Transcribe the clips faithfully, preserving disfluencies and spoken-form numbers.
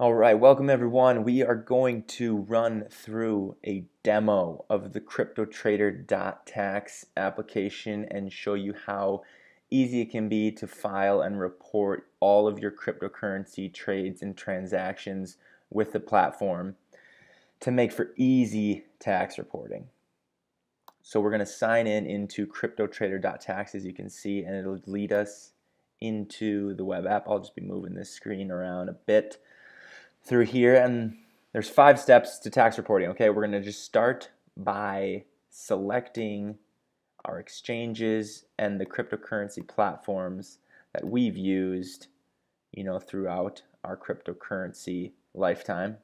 All right, welcome everyone. We are going to run through a demo of the CryptoTrader.tax application and show you how easy it can be to file and report all of your cryptocurrency trades and transactions with the platform to make for easy tax reporting. So we're going to sign in into CryptoTrader.tax, as you can see, and it'll lead us into the web app. I'll just be moving this screen around a bit through here, and there's five steps to tax reporting. Okay, we're gonna just start by selecting our exchanges and the cryptocurrency platforms that we've used, you know, throughout our cryptocurrency lifetime.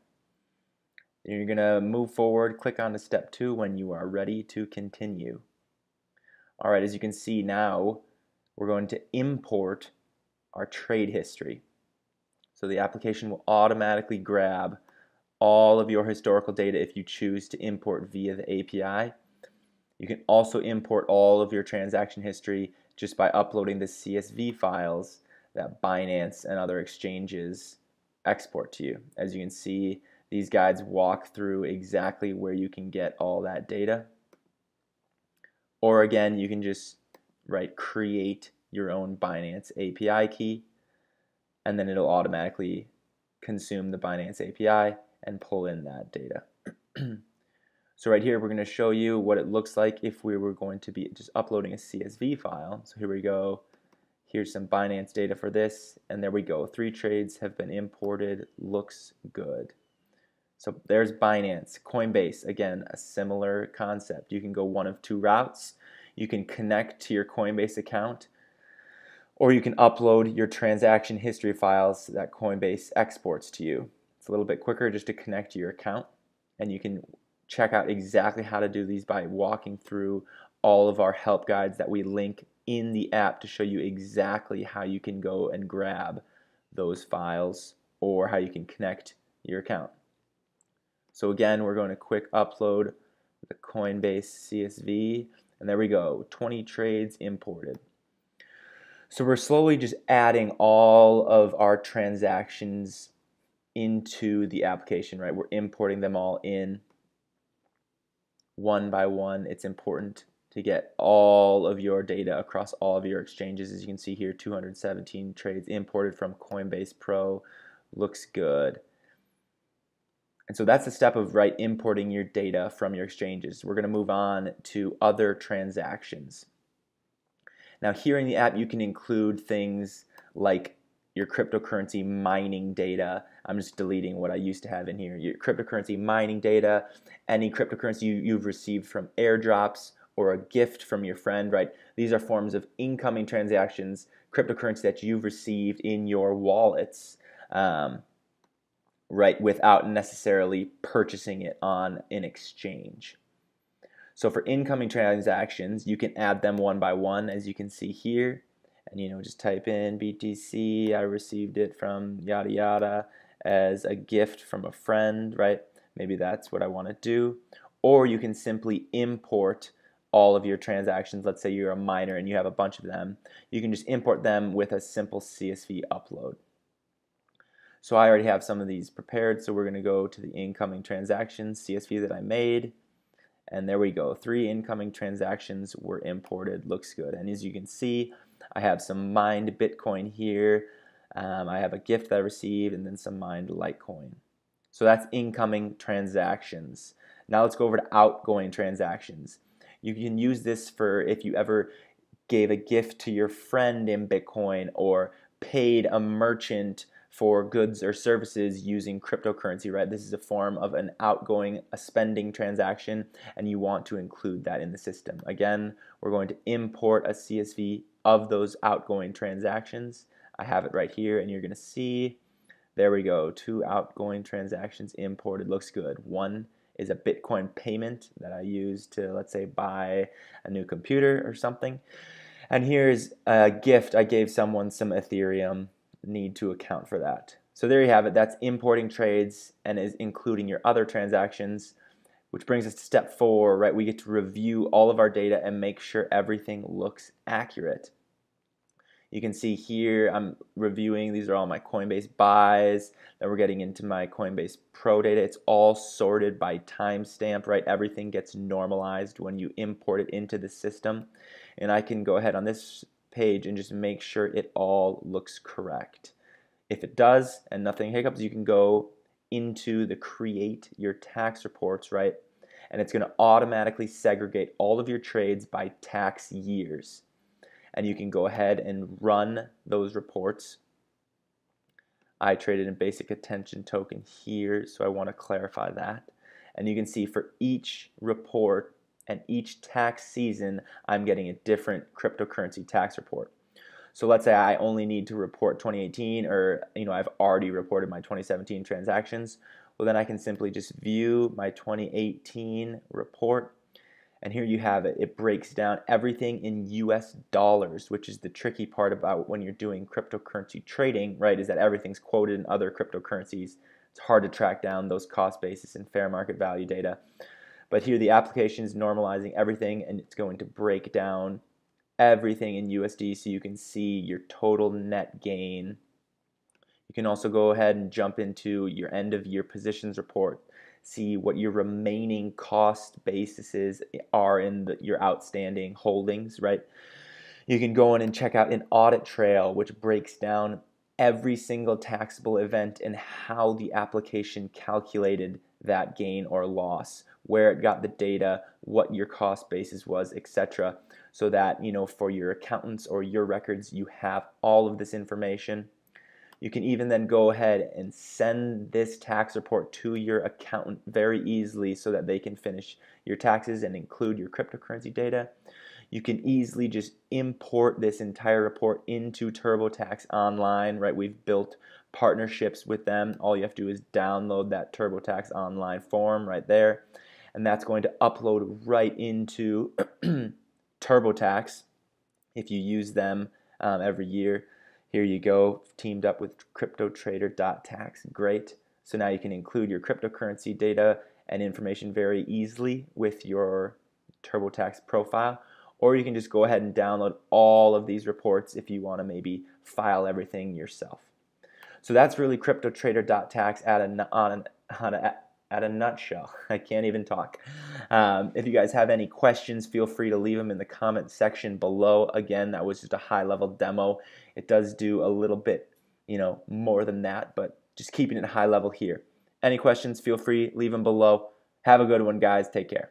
Then you're gonna move forward, click on to step two when you are ready to continue. All right, as you can see now, we're going to import our trade history. So the application will automatically grab all of your historical data if you choose to import via the A P I. You can also import all of your transaction history just by uploading the C S V files that Binance and other exchanges export to you. As you can see, these guides walk through exactly where you can get all that data. Or again, you can just write create your own Binance A P I key, and then it'll automatically consume the Binance A P I and pull in that data. So right here we're going to show you what it looks like if we were going to be just uploading a C S V file. So here we go. Here's some Binance data for this, and there we go. Three trades have been imported. Looks good. So there's Binance. Coinbase, again, a similar concept. You can go one of two routes. You can connect to your Coinbase account, or you can upload your transaction history files that Coinbase exports to you. It's a little bit quicker just to connect to your account, and you can check out exactly how to do these by walking through all of our help guides that we link in the app to show you exactly how you can go and grab those files or how you can connect your account. So again, we're going to quick upload the Coinbase C S V, and there we go, twenty trades imported. So we're slowly just adding all of our transactions into the application, right? We're importing them all in one by one. It's important to get all of your data across all of your exchanges. As you can see here, two hundred seventeen trades imported from Coinbase Pro. Looks good. And so that's the step of, right, importing your data from your exchanges. We're going to move on to other transactions. Now here in the app you can include things like your cryptocurrency mining data. I'm just deleting what I used to have in here. Your cryptocurrency mining data, any cryptocurrency you, you've received from airdrops or a gift from your friend, right? These are forms of incoming transactions, cryptocurrency that you've received in your wallets, um, right, without necessarily purchasing it on an exchange. So for incoming transactions, you can add them one by one, as you can see here. And, you know, just type in B T C, I received it from yada yada as a gift from a friend, right? Maybe that's what I want to do. Or you can simply import all of your transactions. Let's say you're a miner and you have a bunch of them. You can just import them with a simple C S V upload. So I already have some of these prepared, so we're going to go to the incoming transactions C S V that I made. And there we go, three incoming transactions were imported, looks good. And as you can see, I have some mined Bitcoin here, um, I have a gift that I received, and then some mined Litecoin. So that's incoming transactions. Now let's go over to outgoing transactions. You can use this for if you ever gave a gift to your friend in Bitcoin or paid a merchant for goods or services using cryptocurrency, right? This is a form of an outgoing, a spending transaction, and you want to include that in the system. Again, we're going to import a C S V of those outgoing transactions. I have it right here, and you're going to see, there we go, two outgoing transactions imported, looks good. One is a Bitcoin payment that I used to, let's say, buy a new computer or something. And here's a gift, I gave someone some Ethereum. Need to account for that. So there you have it. That's importing trades and is including your other transactions, which brings us to step four, right? We get to review all of our data and make sure everything looks accurate. You can see here I'm reviewing, these are all my Coinbase buys, then we're getting into my Coinbase Pro data. It's all sorted by timestamp, right? Everything gets normalized when you import it into the system. And I can go ahead on this page and just make sure it all looks correct. If it does and nothing hiccups, you can go into the create your tax reports, right? And it's going to automatically segregate all of your trades by tax years. And you can go ahead and run those reports. I traded in basic attention token here, so I want to clarify that. And you can see for each report and each tax season, I'm getting a different cryptocurrency tax report. So let's say I only need to report twenty eighteen, or you know, I've already reported my twenty seventeen transactions. Well, then I can simply just view my twenty eighteen report, and here you have it. It breaks down everything in U S dollars, which is the tricky part about when you're doing cryptocurrency trading, right, is that everything's quoted in other cryptocurrencies. It's hard to track down those cost basis and fair market value data. But here the application is normalizing everything, and it's going to break down everything in U S D so you can see your total net gain. You can also go ahead and jump into your end of year positions report, see what your remaining cost bases are in the, your outstanding holdings, right? You can go in and check out an audit trail, which breaks down every single taxable event and how the application calculated that gain or loss, where it got the data, what your cost basis was, et cetera. So that, you know, for your accountants or your records, you have all of this information. You can even then go ahead and send this tax report to your accountant very easily so that they can finish your taxes and include your cryptocurrency data. You can easily just import this entire report into TurboTax Online, right? We've built partnerships with them. All you have to do is download that TurboTax Online form right there, and that's going to upload right into TurboTax if you use them um, every year. Here you go, teamed up with CryptoTrader.tax. Great. So now you can include your cryptocurrency data and information very easily with your TurboTax profile. Or you can just go ahead and download all of these reports if you want to maybe file everything yourself. So that's really CryptoTrader.tax at a, on an, on a, at a nutshell. I can't even talk. Um, if you guys have any questions, feel free to leave them in the comment section below. Again, that was just a high-level demo. It does do a little bit, you know, more than that, but just keeping it high level here. Any questions, feel free, leave them below. Have a good one, guys. Take care.